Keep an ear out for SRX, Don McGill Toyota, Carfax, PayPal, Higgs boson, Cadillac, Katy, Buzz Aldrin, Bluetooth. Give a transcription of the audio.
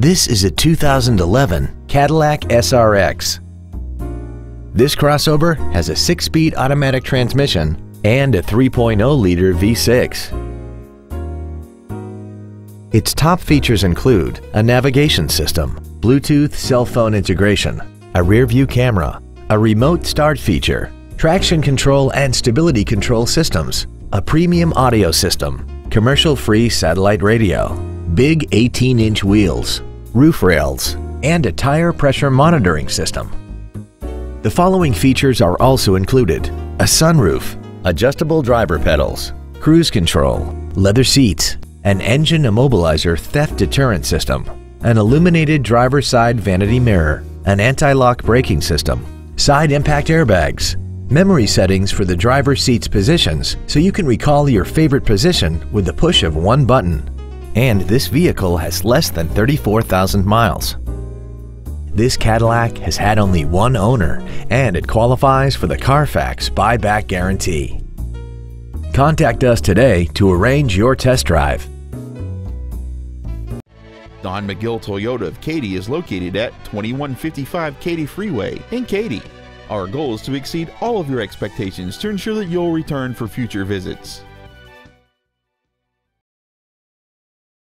This is a 2011 Cadillac SRX. This crossover has a 6-speed automatic transmission and a 3.0-liter V6. Its top features include a navigation system, Bluetooth cell phone integration, a rear-view camera, a remote start feature, traction control and stability control systems, a premium audio system, commercial-free satellite radio, big 18-inch wheels, roof rails, and a tire pressure monitoring system. The following features are also included: a sunroof, adjustable driver pedals, cruise control, leather seats, an engine immobilizer theft deterrent system, an illuminated driver's side vanity mirror, an anti-lock braking system, side impact airbags, memory settings for the driver's seat's positions so you can recall your favorite position with the push of one button. And this vehicle has less than 34,000 miles. This Cadillac has had only one owner, and it qualifies for the Carfax buyback guarantee. Contact us today to arrange your test drive. Don McGill Toyota of Katy is located at 2155 Katy Freeway in Katy. Our goal is to exceed all of your expectations to ensure that you'll return for future visits.